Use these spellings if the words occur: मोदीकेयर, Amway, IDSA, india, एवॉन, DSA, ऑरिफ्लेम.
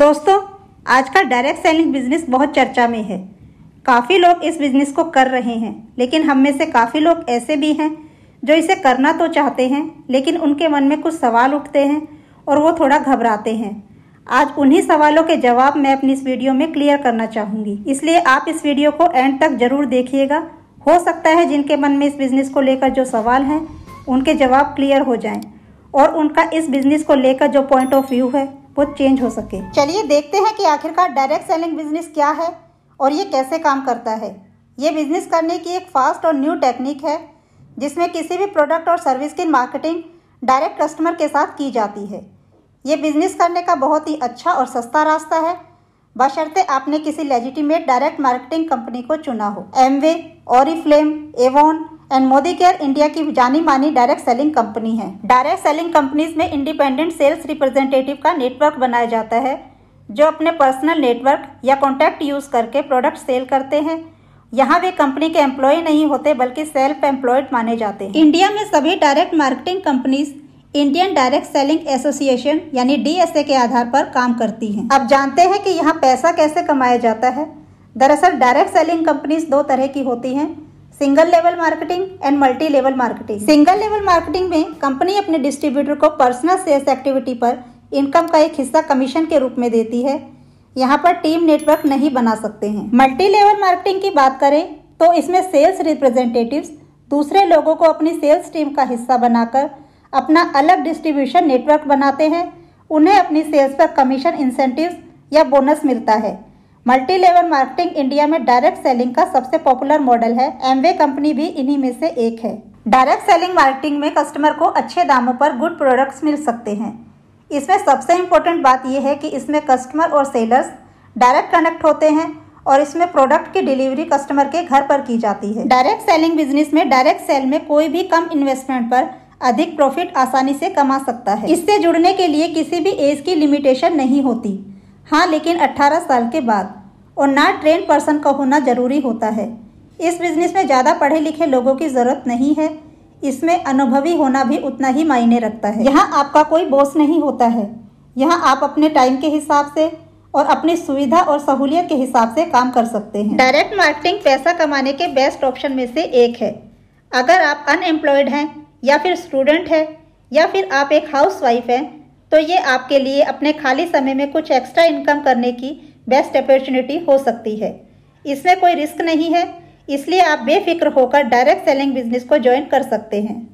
दोस्तों, आज का डायरेक्ट सेलिंग बिजनेस बहुत चर्चा में है। काफ़ी लोग इस बिज़नेस को कर रहे हैं, लेकिन हम में से काफ़ी लोग ऐसे भी हैं जो इसे करना तो चाहते हैं, लेकिन उनके मन में कुछ सवाल उठते हैं और वो थोड़ा घबराते हैं। आज उन्हीं सवालों के जवाब मैं अपनी इस वीडियो में क्लियर करना चाहूँगी, इसलिए आप इस वीडियो को एंड तक जरूर देखिएगा। हो सकता है जिनके मन में इस बिज़नेस को लेकर जो सवाल हैं उनके जवाब क्लियर हो जाएं और उनका इस बिज़नेस को लेकर जो पॉइंट ऑफ व्यू है वो चेंज हो सके। चलिए देखते हैं कि आखिरकार डायरेक्ट सेलिंग बिज़नेस क्या है और ये कैसे काम करता है। ये बिज़नेस करने की एक फास्ट और न्यू टेक्निक है जिसमें किसी भी प्रोडक्ट और सर्विस की मार्केटिंग डायरेक्ट कस्टमर के साथ की जाती है। ये बिज़नेस करने का बहुत ही अच्छा और सस्ता रास्ता है, बशर्ते आपने किसी लेजिटिमेट डायरेक्ट मार्केटिंग कंपनी को चुना हो। Amway, ऑरिफ्लेम, एवॉन and मोदीकेयर India की जानी मानी डायरेक्ट सेलिंग कंपनी है। डायरेक्ट सेलिंग कंपनीज में इंडिपेंडेंट सेल्स रिप्रेजेंटेटिव का नेटवर्क बनाया जाता है जो अपने पर्सनल नेटवर्क या कॉन्टैक्ट यूज़ करके प्रोडक्ट सेल करते हैं। यहाँ वे कंपनी के एम्प्लॉय नहीं होते बल्कि सेल्फ एम्प्लॉयड माने जाते हैं। इंडिया में सभी direct marketing companies Indian direct selling association यानी DSA के आधार पर काम करती हैं। अब जानते हैं कि यहाँ पैसा कैसे कमाया जाता है। दरअसल डायरेक्ट सेलिंग कंपनीज दो तरह की होती हैं, single level marketing and multi level marketing. Single level marketing में कंपनी अपने डिस्ट्रीब्यूटर को पर्सनल सेल्स एक्टिविटी पर इनकम का एक हिस्सा कमीशन के रूप में देती है। यहाँ पर टीम नेटवर्क नहीं बना सकते हैं। मल्टी लेवल मार्केटिंग की बात करें तो इसमें सेल्स रिप्रेजेंटेटिव्स दूसरे लोगों को अपनी सेल्स टीम का हिस्सा बनाकर अपना अलग डिस्ट्रीब्यूशन नेटवर्क बनाते हैं। उन्हें अपनी सेल्स पर कमीशन, इंसेंटिव्स या बोनस मिलता है। मल्टी लेवल मार्केटिंग इंडिया में डायरेक्ट सेलिंग का सबसे पॉपुलर मॉडल है। एमवे कंपनी भी इन्हीं में से एक है। डायरेक्ट सेलिंग मार्केटिंग में कस्टमर को अच्छे दामों पर गुड प्रोडक्ट्स मिल सकते हैं। इसमें सबसे इम्पोर्टेंट बात यह है कि इसमें कस्टमर और सेलर्स डायरेक्ट कनेक्ट होते हैं और इसमें प्रोडक्ट की डिलीवरी कस्टमर के घर पर की जाती है। डायरेक्ट सेलिंग बिजनेस में डायरेक्ट सेल में कोई भी कम इन्वेस्टमेंट पर अधिक प्रॉफिट आसानी से कमा सकता है। इससे जुड़ने के लिए किसी भी एज की लिमिटेशन नहीं होती, हाँ लेकिन 18 साल के बाद और ना ट्रेन पर्सन का होना जरूरी होता है। इस बिजनेस में ज़्यादा पढ़े लिखे लोगों की ज़रूरत नहीं है, इसमें अनुभवी होना भी उतना ही मायने रखता है। यहाँ आपका कोई बॉस नहीं होता है, यहाँ आप अपने टाइम के हिसाब से और अपनी सुविधा और सहूलियत के हिसाब से काम कर सकते हैं। डायरेक्ट मार्केटिंग पैसा कमाने के बेस्ट ऑप्शन में से एक है। अगर आप अनएम्प्लॉयड हैं या फिर स्टूडेंट हैं या फिर आप एक हाउसवाइफ हैं तो ये आपके लिए अपने खाली समय में कुछ एक्स्ट्रा इनकम करने की बेस्ट अपॉर्चुनिटी हो सकती है। इसमें कोई रिस्क नहीं है, इसलिए आप बेफिक्र होकर डायरेक्ट सेलिंग बिजनेस को ज्वाइन कर सकते हैं।